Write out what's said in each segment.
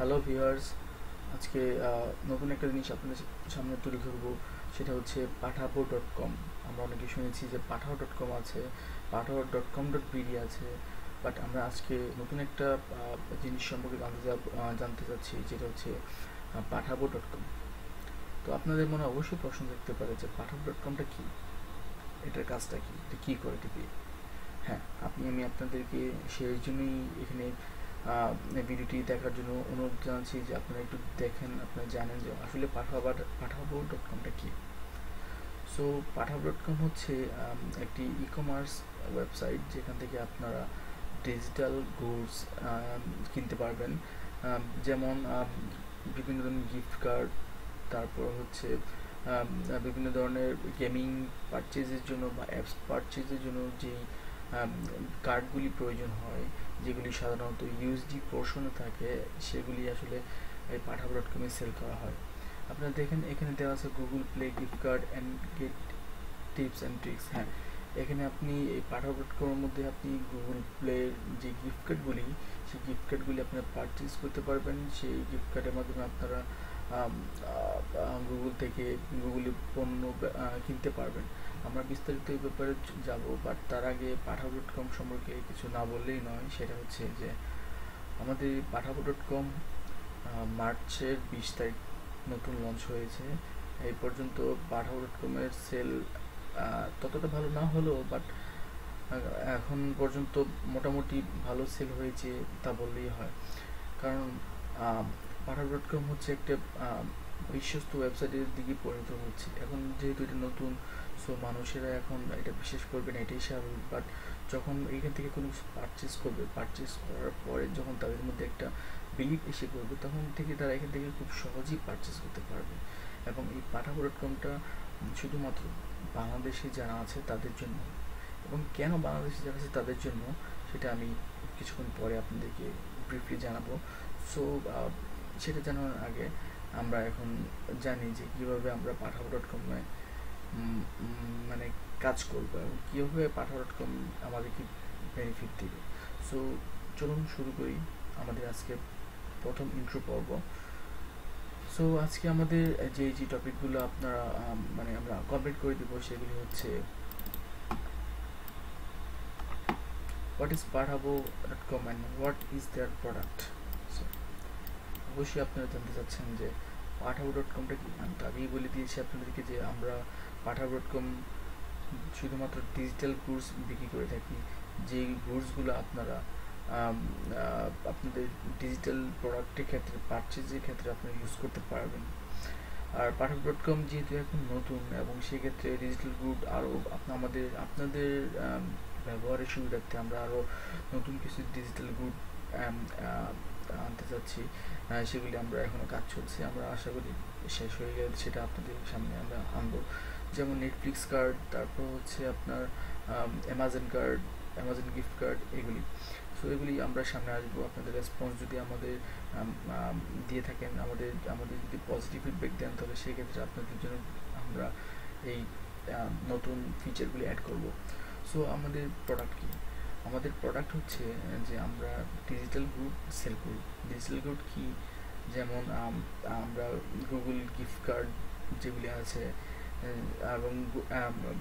Hello viewers, আজকে নতুন একটা জিনিস আপনাদের সামনে তুলে ধরবো, সেটা হচ্ছে pathaboo.com। আমরা অনেকে শুনেছি যে pathaboo.com আছে, pathaboo.com.bd আছে, বাট আমরা আজকে নতুন একটা জিনিস সম্পর্কে জানতে চাচ্ছি, যেটা হচ্ছে pathaboo.com। তো আপনাদের মনে অবশ্যই প্রশ্ন থাকতে পারে যে pathaboo.comটা কি, এটার কাজটা কি, এটা কী করে দিবে। হ্যাঁ, আমি আপনাদেরকে সেই জন্যই এখানে ভিডিওটি দেখার জন্য অনুরোধ জানাচ্ছি যে আপনারা একটু দেখেন, আপনারা জানেন যে আসলে pathaboo.comটা কী। সো pathaboo.com হচ্ছে একটি ই কমার্স ওয়েবসাইট, যেখান থেকে আপনারা ডিজিটাল গুডস কিনতে পারবেন, যেমন বিভিন্ন ধরনের গিফট কার্ড, তারপর হচ্ছে বিভিন্ন ধরনের গেমিং পারচেজের জন্য বা অ্যাপস পারচেজের জন্য যেই কার্ডগুলি প্রয়োজন হয়, যেগুলি সাধারণত ইউএসডি পোর্শনে থাকে, সেগুলি আসলে এই pathaboo.com-এ সেল করা হয়। আপনারা দেখেন এখানে দেওয়া আছে Google Play gift card and get tips and tricks. হ্যাঁ, এখানে আপনি এই pathaboo.com-এর মধ্যে আপনি গুগল প্লের যে গিফট কার্ডগুলি, সেই গিফট কার্ডগুলি আপনারা পারচেস করতে পারবেন। সেই গিফট কার্ডের মাধ্যমে আপনারা গুগল থেকে গুগলে পণ্য কিনতে পারবেন। আমরা বিস্তারিত এই ব্যাপারে যাব, বাট তার আগে pathaboo.com সম্পর্কে কিছু না বললেই নয়। সেটা হচ্ছে যে আমাদের pathaboo.com মার্চের 20 তারিখ নতুন লঞ্চ হয়েছে। এই পর্যন্ত pathaboo.com-এর সেল ততটা ভালো না হলেও, বাট এখন পর্যন্ত মোটামুটি ভালো সেল হয়েছে তা বললেই হয়, কারণ pathaboo.com হচ্ছে একটা বিশ্বস্ত ওয়েবসাইটের দিকে পরিণত হচ্ছে। এখন যেহেতু এটা নতুন, সো মানুষেরা এখন এটা বিশ্বাস করবে না, এটাই স্বাভাবিক। বাট যখন এইখান থেকে কোনো কিছু পারচেস করবে, পারচেস করার পরে যখন তাদের মধ্যে একটা বিলিভ এসে করবে, তখন থেকে তারা এখান থেকে খুব সহজেই পারচেস করতে পারবে। এবং এই pathaboo.com-টা শুধুমাত্র বাংলাদেশে যারা আছে তাদের জন্য, এবং কেন বাংলাদেশে যারা আছে তাদের জন্য সেটা আমি কিছুক্ষণ পরে আপনাদেরকে ব্রিফলি জানাবো। সো সেটা জানার আগে আমরা এখন জানি যে কীভাবে আমরা pathaboo.com-এ মানে কাজ করবো এবং কীভাবে pathaboo.com আমাদেরকে বেনিফিট দেবে। সো চলুন শুরু করি আমাদের আজকে প্রথম ইন্ট্রো পর্ব। সো আজকে আমাদের যে যে টপিকগুলো আপনারা মানে আমরা কমপ্লিট করে দেবো, সেগুলি হচ্ছে what is pathaboo.com and what is their product. অবশ্যই আপনারা জানতে চাচ্ছেন যে pathaboo.com-টা কি। আমি তো আগেই বলে দিয়েছি আপনাদেরকে যে আমরা pathaboo.com শুধুমাত্র ডিজিটাল গুডস বিক্রি করে থাকি, যে গুডসগুলো আপনারা আপনাদের ডিজিটাল প্রোডাক্টের ক্ষেত্রে পারচেজের ক্ষেত্রে আপনারা ইউজ করতে পারবেন। আর pathaboo.com যেহেতু এখন নতুন, এবং সেক্ষেত্রে ডিজিটাল গুড আরও আপনাদের ব্যবহারের সুবিধার্থে আমরা আরও নতুন কিছু ডিজিটাল গুড আনতে চাচ্ছি, সেগুলি আমরা এখনও কাজ চলছে, আমরা আশা করি শেষ হয়ে গেলে সেটা আপনাদের সামনে আমরা আনবো। যেমন নেটফ্লিক্স কার্ড, তারপর হচ্ছে আপনার Amazon card, Amazon gift card, এগুলি। সো এগুলি আমরা সামনে আসবো। আপনাদের রেসপন্স যদি আমাদের দিয়ে থাকেন, আমাদের যদি পজিটিভ ফিডব্যাক দেন, তাহলে সেক্ষেত্রে আপনাদের জন্য আমরা এই নতুন ফিচারগুলি অ্যাড করব। সো আমাদের প্রোডাক্ট কী? আমাদের প্রোডাক্ট হচ্ছে যে আমরা ডিজিটাল গুড সেল করি। ডিজিটাল গুড কি? যেমন আমরা গুগল গিফট কার্ড যেগুলি আছে, এবং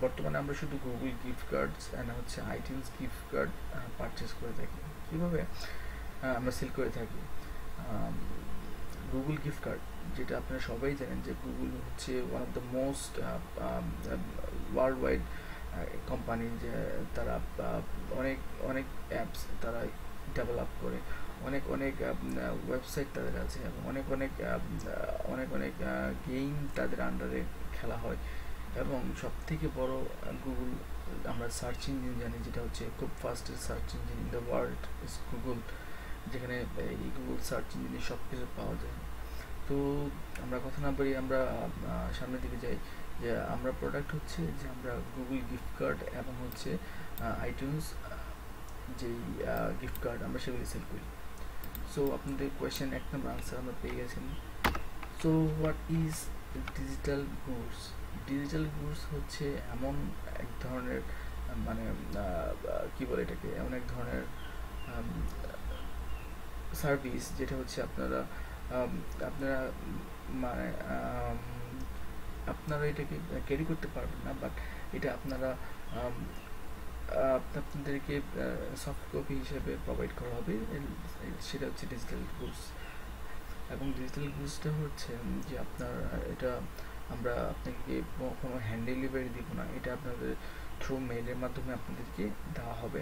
বর্তমানে আমরা শুধু গুগল গিফট কার্ডস অ্যান্ড হচ্ছে আইটিউন্স গিফট কার্ড পারচেস করে থাকি। কীভাবে আমরা সেল করে থাকি? গুগল গিফট কার্ড, যেটা আপনারা সবাই জানেন যে গুগল হচ্ছে one of the most world wide company, যে তারা অনেক অনেক অ্যাপস তারা ডেভেলপ করে, অনেক অনেক ওয়েবসাইট তাদের আছে, এবং অনেক গেম তাদের আন্ডারে খেলা হয়। এবং সবথেকে বড় গুগল, আমরা সার্চ ইঞ্জিন জানি, যেটা হচ্ছে খুব fastest search engine in the world is Google, যেখানে এই গুগল সার্চ ইঞ্জিনে সব কিছু পাওয়া যায়। তো আমরা কথা না বলি, আমরা সামনের দিকে যাই। যে আমরা প্রোডাক্ট হচ্ছে যে আমরা গুগল গিফট কার্ড এবং হচ্ছে আইটিউন্স যেই গিফট কার্ড আমরা সেগুলি সেল করি। সো আপনাদের কোয়েশ্চেন এক নম্বর আনসার আমরা পেয়ে গেছেন। So what is digital goods? Digital goods হচ্ছে এমন এক ধরনের মানে কী বলে এটাকে, এমন এক ধরনের সার্ভিস, যেটা হচ্ছে আপনারা আপনারা মানে আপনারা এটাকে ক্যারি করতে পারবেন না বাট এটা আপনারা আপনাদেরকে সফট কপি হিসেবে প্রোভাইড করা হবে সেটা হচ্ছে ডিজিটাল গুডস এবং ডিজিটাল গুডসটা হচ্ছে যে আপনার এটা আমরা আপনাকে কোনো হ্যান্ড ডেলিভারি দিব না এটা আপনাদের থ্রু মেইলের মাধ্যমে আপনাদেরকে দেওয়া হবে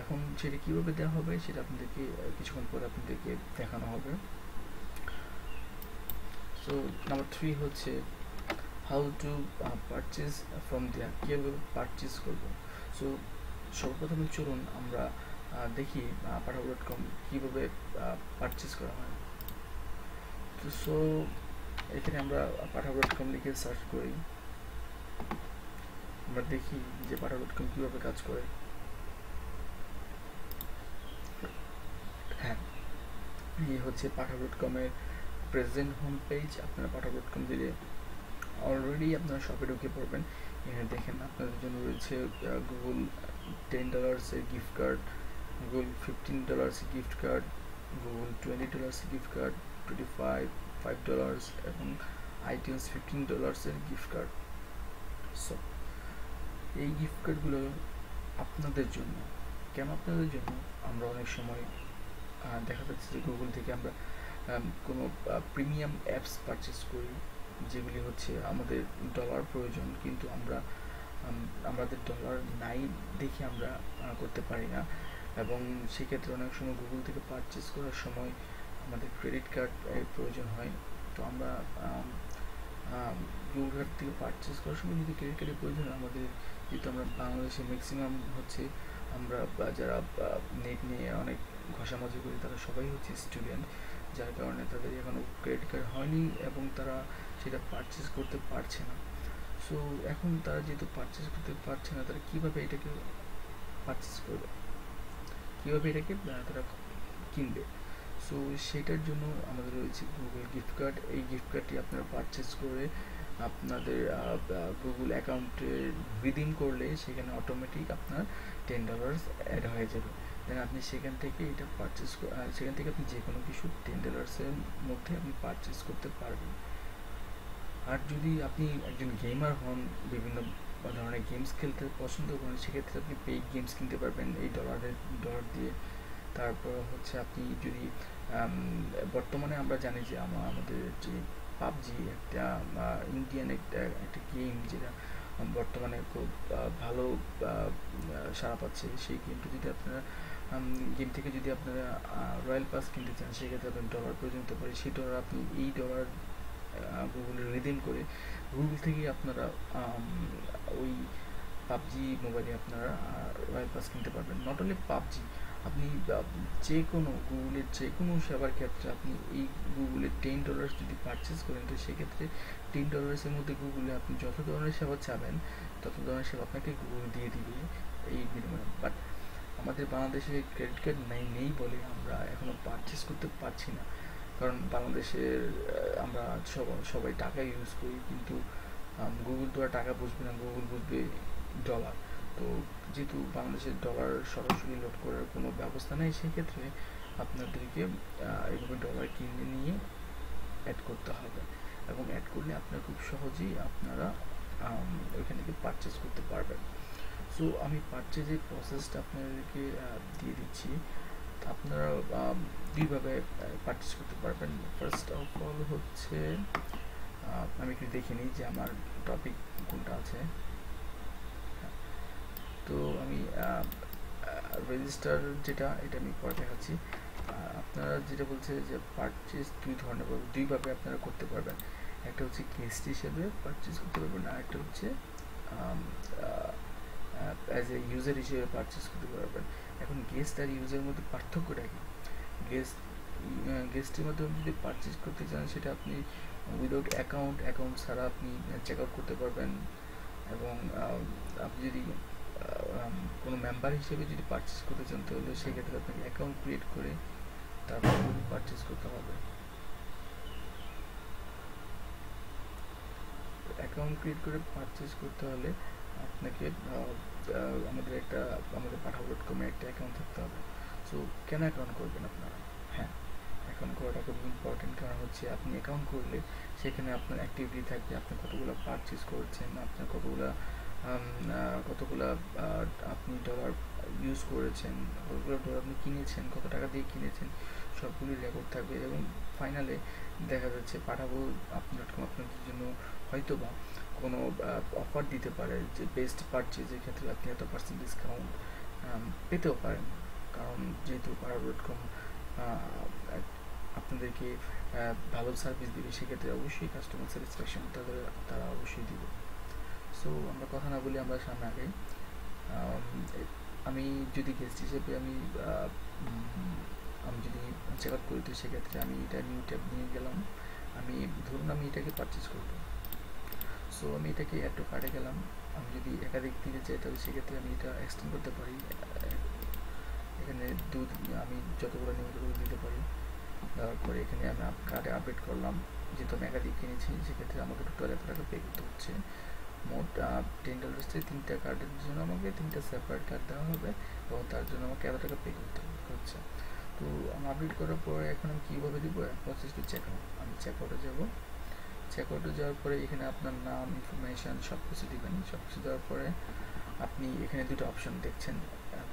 এখন যেটা কিভাবে দেওয়া হবে সেটা আপনাদেরকে কিছুক্ষণ পরে আপনাদেরকে দেখানো হবে সো নাম্বার 3 হচ্ছে how to purchase from there কিভাবে purchase করব সো সর্বপ্রথমে চলুন আমরা দেখি pathaboo.com কিভাবে purchase করা হয় তো সো এখানে আমরা pathaboo.com লিখে সার্চ করি আমরা দেখি যে pathaboo.com কিভাবে কাজ করে হ্যাঁ এই হচ্ছে pathaboo.com এর প্রেজেন্ট হোম পেজ আপনারা pathaboo.com দিলে অলরেডি আপনারা শপে ঢুকে পড়বেন এখানে দেখেন আপনাদের জন্য রয়েছে Google $10 এর গিফট কার্ড Google $15 এর গিফট কার্ড Google $20 এর গিফট কার্ড $25 এবং iTunes $15 এর গিফট কার্ড সো এই গিফট কার্ডগুলো আপনাদের জন্য কেন আপনাদের জন্য আমরা অনেক সময় দেখা যাচ্ছে যে Google থেকে আমরা কোনো প্রিমিয়াম অ্যাপস পারচেজ করি যেগুলি হচ্ছে আমাদের ডলার প্রয়োজন কিন্তু আমরা আমাদের ডলার নাই দেখে আমরা করতে পারি না এবং সেই ক্ষেত্রে অনেক সময় Google থেকে পারচেজ করার সময় আমাদের ক্রেডিট কার্ড প্রয়োজন হয় তো আমরা Google কার্ড থেকে পারচেজ করার সময় যদি ক্রেডিট কার্ডের প্রয়োজন আমাদের যেহেতু আমরা বাংলাদেশে ম্যাক্সিমাম হচ্ছে আমরা যারা নেট নিয়ে অনেক ঘষামাজি করি তারা সবাই হচ্ছে স্টুডেন্ট যার কারণে তাদের এখনো ক্রেডিট কার্ড হয়নি এবং তারা সেটা পারচেজ করতে পারছে না সো এখন তারা যেহেতু পারচেজ করতে পারছে না তারা কিভাবে এটাকে পারচেজ করবে কিভাবে এটাকে তারা কিনবে সো সেটার জন্য আমাদের রয়েছে Google গিফট কার্ড এই গিফট কার্ডটি আপনারা পারচেজ করে আপনাদের Google অ্যাকাউন্টে রিডিম করলে সেখানে অটোমেটিক আপনার $10 অ্যাড হয়ে যাবে দেন আপনি সেখান থেকে এটা পারচেজ সেখান থেকে আপনি যে কোনো কিছু $10 এর মধ্যে আপনি পারচেজ করতে পারবেন আর যদি আপনি একজন গেমার হন বিভিন্ন ধরনের গেমস খেলতে পছন্দ করেন সেক্ষেত্রে আপনি পেইড গেমস কিনতে পারবেন এই ডলার দিয়ে তারপর হচ্ছে আপনি যদি বর্তমানে আমরা জানি যে আমাদের যে PUBG একটা ইন্ডিয়ান একটা গেম যেটা বর্তমানে খুব ভালো সাড়া পাচ্ছে সেই গেমটি যদি আপনারা গেম থেকে যদি আপনারা রয়্যাল পাস কিনতে চান সেক্ষেত্রে আপনার ডলার প্রয়োজন হতে পারে সেই ডলার আপনি এই ডলার Google রিডিম করে Google থেকে আপনারা ওই PUBG মোবাইলে আপনারা রয়্যাল পাস কিনতে পারবেন নট অনলি PUBG আপনি যে কোনো গুগলের যে কোনো সেবার ক্ষেত্রে আপনি এই গুগলে $10 যদি পারচেজ করেন তো সেই ক্ষেত্রে $10 এর মধ্যে গুগলে আপনি যত ধরনের সেবা চাবেন তত ধরনের সেবা আপনাকে গুগল দিয়ে দিবে এই বিনিময়ে বাট আমাদের বাংলাদেশে ক্রেডিট কার্ড নেই বলে আমরা এখনো পারচেজ করতে পারছি না কারণ বাংলাদেশে আমরা সবাই টাকা ইউজ করি কিন্তু গুগল তো আর টাকা বুঝবে না গুগল বুঝবে ডলার তো যেহেতু বাংলাদেশের ডলার সরাসরি লোড করার কোনো ব্যবস্থা নেই সেই ক্ষেত্রে আপনাদেরকে এইভাবে ডলার কিনে নিয়ে অ্যাড করতে হবে এবং অ্যাড করলে আপনারা খুব সহজেই আপনারা ওইখান থেকে পারচেজ করতে পারবেন সো আমি পারচেজের প্রসেসটা আপনাদেরকে দিয়ে দিচ্ছি আপনারা দুইভাবে পারচেজ করতে পারবেন ফার্স্ট অফ অল হচ্ছে আমি একটু দেখে নিই যে আমার টপিক কোনটা আছে তো আমি রেজিস্টার যেটা এটা আমি পরে দেখাচ্ছি আপনারা যেটা বলছে যে পারচেজ দুই ধরনের দুইভাবে আপনারা করতে পারবেন একটা হচ্ছে গেস্ট হিসেবে পারচেজ করতে পারবেন আর একটা হচ্ছে অ্যাজ এ ইউজার হিসেবে পারচেজ করতে পারবেন এখন গেস্ট আর ইউজার এর মধ্যে পার্থক্যটা কি গেস্টের মাধ্যমে যদি পারচেজ করতে চান সেটা আপনি উইদাউট অ্যাকাউন্ট ছাড়া আপনি চেক আউট করতে পারবেন এবং আপনি যদি কোনো মেম্বার হিসেবে যদি পারচেজ করতে চান তাহলে সেক্ষেত্রে আপনাকে অ্যাকাউন্ট ক্রিয়েট করে তারপর পারচেজ করতে হবে অ্যাকাউন্ট ক্রিয়েট করে পারচেজ করতে হলে আপনাকে আমাদের pathaboo.com এ একটা অ্যাকাউন্ট থাকতে হবে সো কেন অ্যাকাউন্ট করবেন আপনারা হ্যাঁ অ্যাকাউন্ট করাটা খুব ইম্পর্টেন্ট, কারণ হচ্ছে আপনি অ্যাকাউন্ট করলে সেখানে আপনার অ্যাক্টিভিটি থাকবে, আপনি কতগুলো পারচেস করছেন, আপনার কতগুলো আপনি ডলার ইউজ করেছেন, কতগুলো ডলার আপনি কিনেছেন, কত টাকা দিয়ে কিনেছেন, সবগুলো রেকর্ড থাকবে। এবং ফাইনালে দেখা যাচ্ছে pathaboo.com আপনার জন্য হয়তো বা কোনো অফার দিতে পারে যে বেস্ট পারচেজের ক্ষেত্রে আপনি এত % ডিসকাউন্ট পেতেও পারেন, কারণ যেহেতু pathaboo.com আপনাদেরকে ভালো সার্ভিস দিবে, সেক্ষেত্রে অবশ্যই কাস্টমার স্যাটিসফ্যাকশন তারা অবশ্যই দিবে। সো আমরা কথা না বলি, আমরা সামনে আগে আমি যদি গেস্ট হিসেবে আমি যদি চেক আউট করি, তো সেক্ষেত্রে আমি এটা নিউ ট্যাব নিয়ে গেলাম। আমি ধরুন আমি এটাকে পারচেস করবো, সো আমি এটাকে অ্যাড টু কার্টে গেলাম। আমি যদি একাধিক দিকে যাই তাহলে সেক্ষেত্রে আমি এটা এক্সটেন্ড করতে পারি, এখানে আমি যতগুলো নিয়মিতগুলো দিতে পারি। তারপরে এখানে আমি কার্ডে আপডেট করলাম, যেহেতু আমি একাধিক কিনেছি সেক্ষেত্রে আমাকে টোটাল এত টাকা পে করতে হচ্ছে। মোট $10 থেকে 3টা কার্ডের জন্য আমাকে 3টা সেপারেট কার্ড দেওয়া হবে এবং তার জন্য আমাকে এত টাকা পে করতে হচ্ছে। তো আমি আপডেট করার পরে এখন আমি কীভাবে দিব প্রসেস টু চেক আউট, আমি চেক আউটে যাব। চেক আউটে যাওয়ার পরে এখানে আপনার নাম, ইনফরমেশান সব কিছু দেবেন। সব কিছু দেওয়ার পরে আপনি এখানে দুটো অপশন দেখছেন,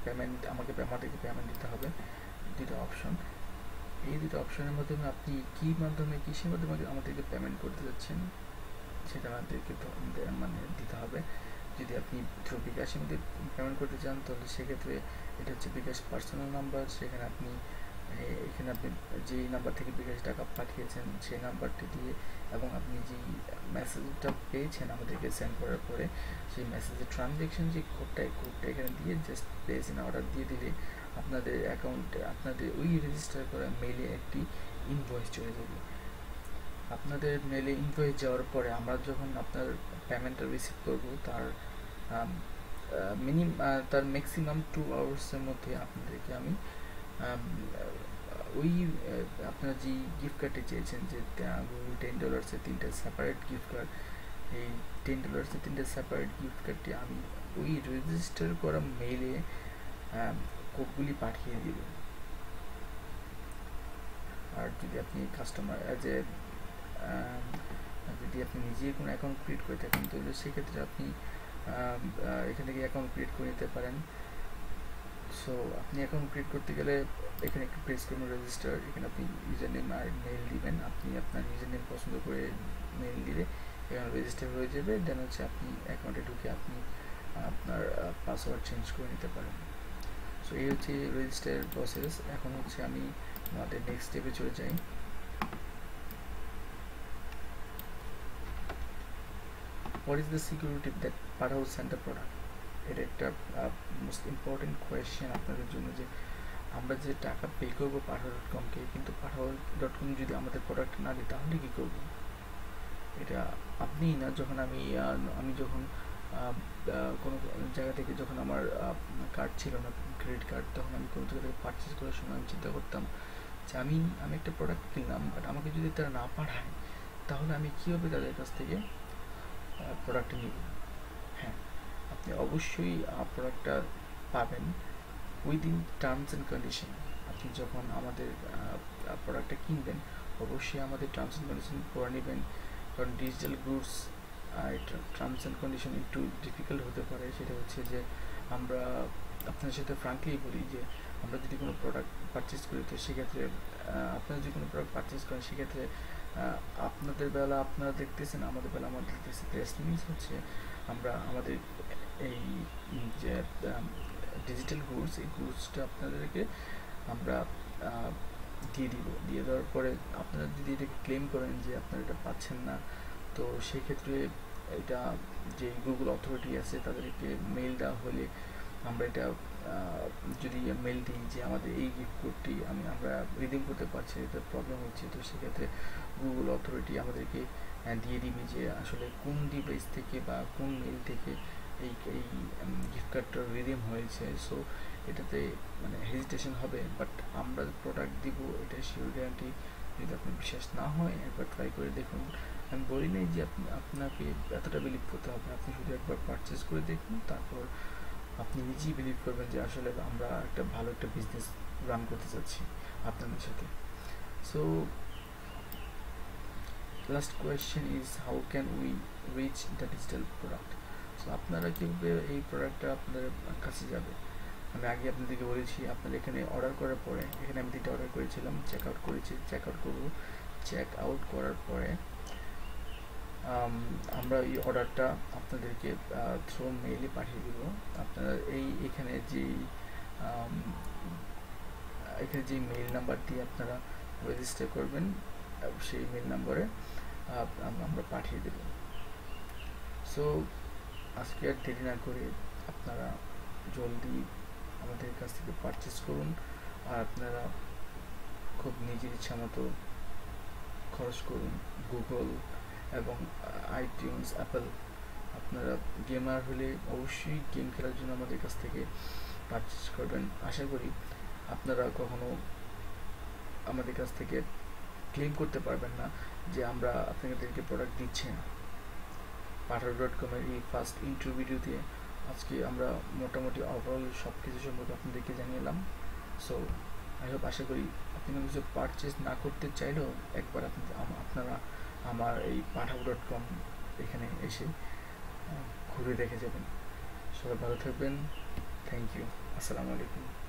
পেমেন্ট আমাকে পেমেন্ট দিতে হবে, দুটো অপশন। এই দুটো অপশনের মাধ্যমে আপনি কিসের মাধ্যমে আমাদেরকে পেমেন্ট করতে যাচ্ছেন সেটা আমাদেরকে দিতে হবে। যদি আপনি থ্রু বিকাশের মধ্যে পেমেন্ট করতে চান তাহলে সেক্ষেত্রে এটা হচ্ছে বিকাশ পার্সোনাল নাম্বার, সেখানে আপনি যেই নাম্বার থেকে বিকাশ টাকা পাঠিয়েছেন সেই নাম্বারটি দিয়ে এবং আপনি যেই মেসেজটা পেয়েছেন আমাদেরকে সেন্ড করার পরে সেই মেসেজের ট্রানজ্যাকশন যে কোডটা এখানে দিয়ে জাস্ট প্লেস ইন অর্ডার দিয়ে দিলে আপনাদের অ্যাকাউন্টে আপনাদের ওই রেজিস্টার করা মেলে একটি ইনভয়েস চলে যাবে। আপনাদের মেলে ইনভয়েস যাওয়ার পরে আমরা যখন আপনার পেমেন্টটা রিসিভ করব তার ম্যাক্সিমাম 2 আওয়ার্সের মধ্যে আপনাদেরকে আমি ওই আপনার যে গিফট কার্ডটি চেয়েছেন, যে গুগল $10 3টা সেপারেট গিফট কার্ড, এই $10 3টা সেপারেট গিফট কার্ডটি আমি ওই রেজিস্টার করা মেলে কোডগুলি পাঠিয়ে দিব। আর যদি আপনি যদি আপনি নিজেই কোনো অ্যাকাউন্ট ক্রিয়েট করে থাকেন তাহলে সেক্ষেত্রে আপনি এখান থেকে অ্যাকাউন্ট ক্রিয়েট করে নিতে পারেন। সো আপনি অ্যাকাউন্ট ক্রিয়েট করতে গেলে এখানে একটু প্রেস করুন রেজিস্টার, এখানে আপনি ইউজার নেম আর মেইল দিবেন। আপনি আপনার ইউজার নেম পছন্দ করে মেইল দিলে এখানে রেজিস্টার হয়ে যাবে। দেন হচ্ছে আপনি অ্যাকাউন্টে ঢুকে আপনি আপনার পাসওয়ার্ড চেঞ্জ করে নিতে পারেন। সো এই হচ্ছে রেজিস্টার প্রসেস। এখন হচ্ছে আমি আমাদের নেক্সট স্টেপে চলে যাই। What is the security that pathaboo sent the product? এটা একটা মোস্ট ইম্পর্টেন্ট কোয়েশ্চেন আপনাদের জন্য, যে আমরা যে টাকা পে করবো pathaboo.comকে, কিন্তু pathaboo.com যদি আমাদের প্রোডাক্ট না দিই তাহলে কী করবো? এটা আপনি না, যখন আমি যখন কোনো জায়গা থেকে যখন আমার কার্ড ছিল না, ক্রেডিট কার্ড, তখন আমি কোনো জায়গা থেকে পারচেস করার সময় আমি চিন্তা করতাম যে আমি একটা প্রোডাক্ট কিনলাম, বাট আমাকে যদি তারা না পাঠায় তাহলে আমি কীভাবে তাদের কাছ থেকে প্রোডাক্ট নিব। হ্যাঁ, আপনি অবশ্যই প্রোডাক্টটা পাবেন উইদিন টার্মস অ্যান্ড কন্ডিশন। আপনি যখন আমাদের প্রোডাক্টটা কিনবেন অবশ্যই আমাদের টার্মস অ্যান্ড কন্ডিশন পড়ে নেবেন, কারণ digital goods terms and condition একটু ডিফিকাল্ট হতে পারে। সেটা হচ্ছে যে আমরা আপনার সাথে ফ্রাঙ্কলি বলি যে আমরা যদি কোনো প্রোডাক্ট পারচেস করি, তো সেক্ষেত্রে আপনারা যদি কোনো প্রোডাক্ট পারচেস করেন সেক্ষেত্রে আপনাদের বেলা আপনারা দেখতেছেন, আমাদের বেলা আমরা দেখতেছি। দ্যাট মিনস হচ্ছে আমরা আমাদের এই যে ডিজিটাল গুডস, এই গুডসটা আপনাদেরকে আমরা দিয়ে দিব। দিয়ে দেওয়ার পরে আপনারা যদি এটাকে ক্লেম করেন যে আপনারা এটা পাচ্ছেন না, তো সেক্ষেত্রে এটা যে গুগল অথরিটি আছে তাদেরকে মেইল দেওয়া হলে আমরা এটা যদি মেল দিই যে আমাদের এই গিফট কোডটি আমরা রিডিম করতে পারছি, এটা প্রবলেম হচ্ছে, তো সেক্ষেত্রে গুগল অথরিটি আমাদেরকে দিয়ে দিবে যে আসলে কোন ডিভাইস থেকে বা কোন মেল থেকে এই গিফট কার্ডটা রিডিম হয়েছে। সো এটাতে হেজিটেশন হবে, বাট আমরা প্রোডাক্ট দিব এটা শিওর গ্যারান্টি। যদি আপনি বিশ্বাস না হয় একবার ট্রাই করে দেখুন। আমি বলি নাই যে আপনাকে এতটা বিলিভ করতে হবে, আপনি শুধু একবার পারচেস করে দেখুন, তারপর আপনি নিজেই বিলিভ করবেন যে আসলে আমরা একটা ভালো বিজনেস রান করতে চাচ্ছি আপনাদের সাথে। So last question is, how can we reach the digital product? So আপনারা কিভাবে এই প্রোডাক্টটা আপনাদের কাছে যাবে? আমি আগে আপনাদেরকে বলেছি, আপনারা এখানে অর্ডার করার পরে, এখানে আমি যেটা অর্ডার করেছিলাম চেক আউট করেছি, চেক আউট করব, চেক আউট করার পরে আমরা এই অর্ডারটা আপনাদেরকে থ্রু মেইলে পাঠিয়ে দেব। আপনারা এই এখানে যে মেইল নাম্বার দিয়ে আপনারা রেজিস্টার করবেন সেই মেইল নম্বরে আমরা পাঠিয়ে দেব। সো আজকে আর দেরি না করে আপনারা জলদি আমাদের কাছ থেকে পারচেস করুন, আর আপনারা খুব নিজের ইচ্ছা মতো খরচ করুন। গুগল এবং আইটিউন্স, অ্যাপল, আপনারা গেমার হলে অবশ্যই গেম খেলার জন্য আমাদের কাছ থেকে পারচেস করবেন। আশা করি আপনারা কখনো আমাদের কাছ থেকে ক্লেম করতে পারবেন না যে আমরা আপনাদেরকে প্রোডাক্ট দিচ্ছি না। pathaboo.com-এর এই ফার্স্ট ইন্ট্রো ভিডিওতে আজকে আমরা মোটামুটি ওভারঅল সব কিছু সম্পর্কে আপনাদেরকে জানিয়েলাম। সো আশা করি আপনারা কিছু পারচেস না করতে চাইলেও একবার আপনারা আমার এই pathaboo.com এখানে এসে ঘুরে দেখে যাবেন। সবাই ভালো থাকবেন। Thank you. আসসালামু আলাইকুম।